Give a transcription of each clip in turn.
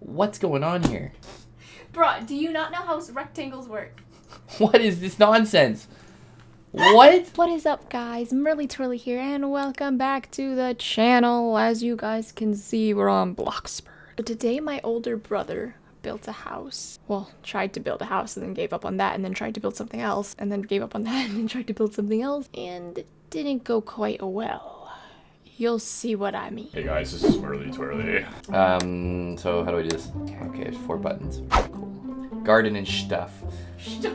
What's going on here? Bro, do you not know how rectangles work? What is this nonsense? What? What is up, guys? MiRlyTwiRly here, and welcome back to the channel. As you guys can see, we're on Bloxburg. But today, my older brother built a house. Well, tried to build a house and then gave up on that, and then tried to build something else, and then gave up on that, and then tried to build something else, and it didn't go quite well. You'll see what I mean. Hey guys, this is MiRlyTwiRly. So how do I do this? Okay, there's 4 buttons. Cool. Garden and stuff. Stuff?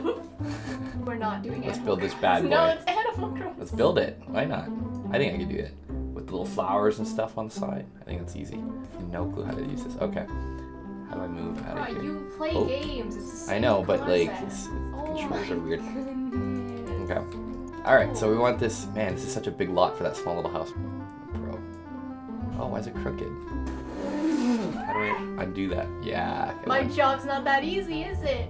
We're not doing it. Let's build this bad boy. No, it's Animal Crossing. Let's build it. Why not? I think I can do it. With the little flowers and stuff on the side. I think that's easy. No clue how to use this. Okay. How do I move out of here? You play games. It's the same concept. Like, controls are weird. Goodness. Okay. Alright, so we want this. Man, this is such a big lot for that small little house. Oh, why is it crooked? How do I undo that? Yeah. My job's not that easy, is it?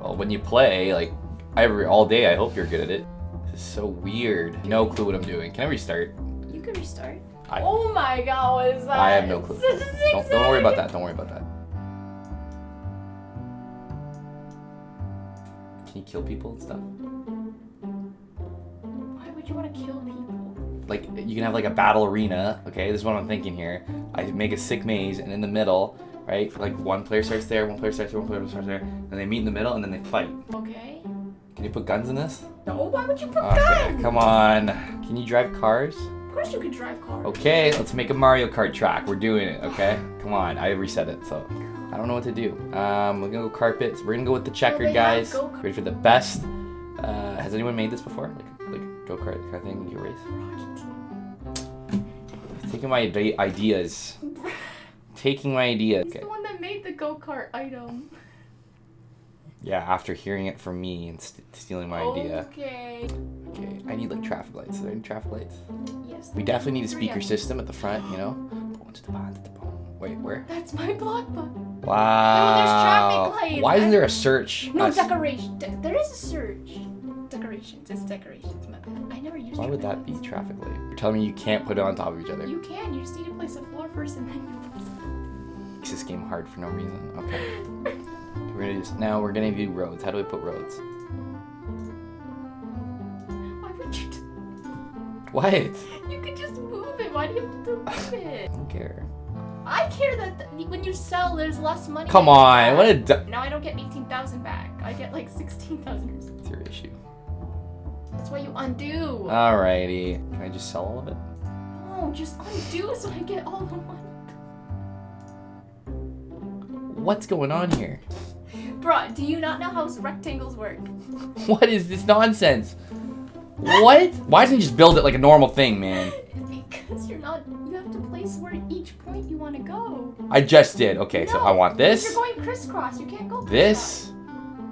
Well, when you play, like, all day, I hope you're good at it. This is so weird. No clue what I'm doing. Can I restart? You can restart. Oh my god, what is that? I have no clue. Don't worry about that. Don't worry about that. Can you kill people and stuff? Why would you want to kill people? Like, you can have like a battle arena, okay? This is what I'm thinking here. I make a sick maze, and in the middle, right? Like, one player starts there, one player starts there, one player starts there, and they meet in the middle, and then they fight. Okay. Can you put guns in this? No, why would you put guns? Come on. Can you drive cars? Of course you can drive cars. Okay, let's make a Mario Kart track. We're doing it, okay? Come on, I reset it, so. I don't know what to do. We're gonna go carpets. We're gonna go with the checkered, guys. Ready for the best. Has anyone made this before? Like go-kart kind of thing you race? Taking my ideas. Taking my ideas. He's the one that made the go-kart item. Yeah, after hearing it from me and stealing my idea. Okay. Okay, I need like traffic lights. Are there any traffic lights? Yes. We definitely need a speaker system at the front, you know? Wait, where? That's my block button. Wow. No, there's traffic lights. Why isn't there a search? No, decoration. There is a search. Decorations. It's decorations. I never used. Why would that be traffic light? You're telling me you can't put it on top of each other? You can. You just need to place a floor first and then you place it. Makes this game hard for no reason. Okay. Now we're gonna do roads. How do we put roads? Why would you? What? You could just move it. Why do you have to move it? I don't care. I care that when you sell, there's less money. Come on. What a. Now I don't get 18,000 back. I get like 16,000 or something. That's your issue. That's why you undo. Alrighty. Can I just sell all of it? No, just undo so I get all the money. What's going on here? Bro, do you not know how rectangles work? What is this nonsense? What? Why didn't you just build it like a normal thing, man? Because you're not. You have to place where each point you want to go. I just did. Okay, no, so I want this. You're going crisscross. You can't go crisscross. This.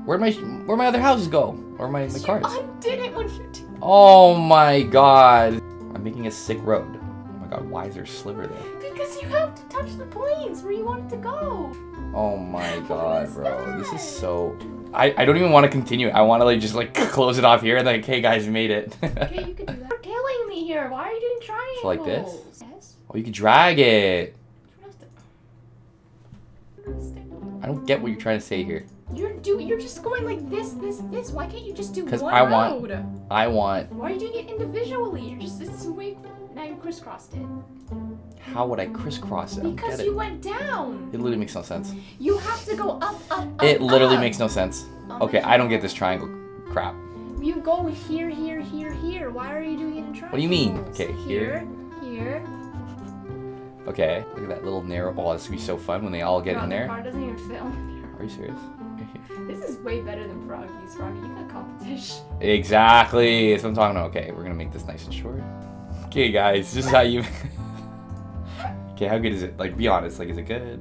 Where my other houses go? Or my cars? I did it when you did it. Oh my god. I'm making a sick road. Oh my god, why is there sliver there? Because you have to touch the planes where you want it to go. Oh my god, bro. That? This is so... I don't even want to continue. I want to like just like close it off here and like, hey guys, we made it. Okay, you can do that. You're killing me here. Why are you doing triangles? So like this? Yes. Oh, you can drag it. I don't get what you're trying to say here. You're just going like this. Why can't you just do one road? Because I want. Why are you doing it individually? You're just, it's way, now you crisscrossed it. How would I crisscross it? Because you went down. It literally makes no sense. You have to go up. It literally makes no sense. Okay, I don't get this triangle crap. You go here. Why are you doing it in triangles? What do you mean? Okay, here. Okay, look at that little narrow. Oh, this would be so fun when they all get in there. The car doesn't even fit on there. Are you serious? This is way better than Froggy's. Froggy, you got competition. Exactly. That's what I'm talking about. Okay, we're gonna make this nice and short. Okay, guys, this is how you. Okay, how good is it? Like, be honest. Like, is it good?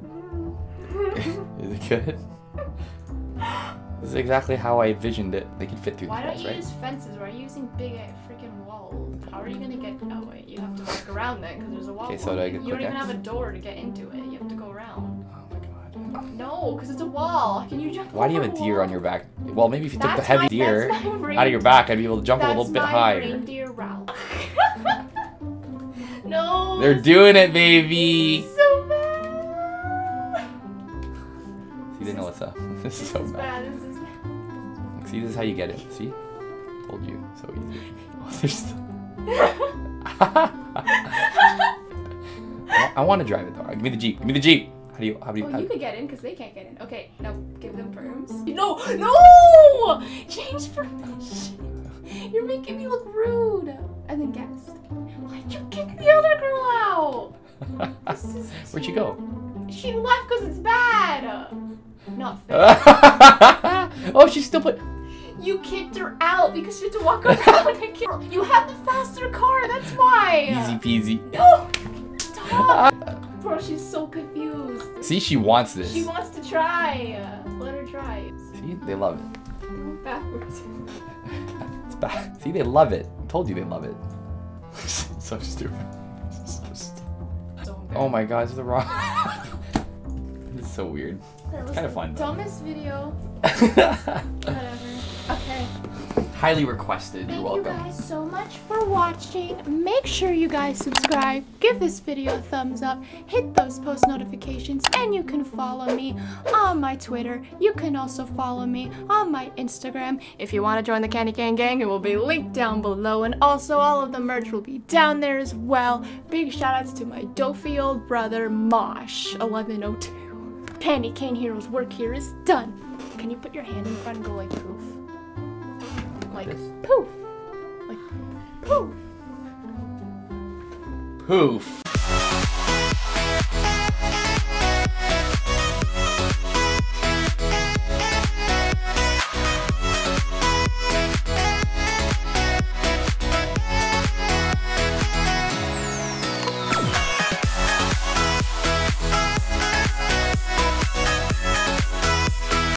Is it good? This is exactly how I envisioned it. They can fit through. Why don't you use fences? Why are you using big freaking walls? How are you gonna get? Oh wait, you have to walk around that because there's a wall. Okay, so do I get you don't even have a door to get into it. You have to go around. No, because it's a wall. Can you jump? Why do you have a deer on your back? Well, maybe if you took the heavy deer out of your back, I'd be able to jump a little bit higher. That's my reindeer route. No. They're doing it, baby. So bad. You didn't know what's up. This is so bad. This is bad. See, this is how you get it. See? Told you. So easy. Oh, there's I want to drive it though. Give me the Jeep. Give me the Jeep. How do you? Oh, you could get in because they can't get in. Okay, now give them brooms. No, no! Change brooms. You're making me look rude. And then guess. Why'd you kick the other girl out? Where'd she go? She left because it's bad. Not fair. Oh, she's still put. You kicked her out because she had to walk around and kick her. You had the faster car, that's why. Easy peasy. No! Stop! Bro, she's so confused. See, she wants this. She wants to try. Let her try. See, they love it. They went backwards. It's back. See, they love it. I told you they love it. It's so stupid. It's so stupid. So oh my god, it's the wrong. This is so weird. It's kind of fun though. Dumbest video. Whatever. Okay. Highly requested. You're welcome. Thank you guys so much for watching. Make sure you guys subscribe, give this video a thumbs up, hit those post notifications, and you can follow me on my Twitter. You can also follow me on my Instagram. If you want to join the Candy Cane gang, it will be linked down below, and also all of the merch will be down there as well. Big shout-outs to my dopey old brother, Mosh1102. Candy Cane Heroes work here is done. Can you put your hand in front and go like poof? Like this. Poof. Like poof. Poof.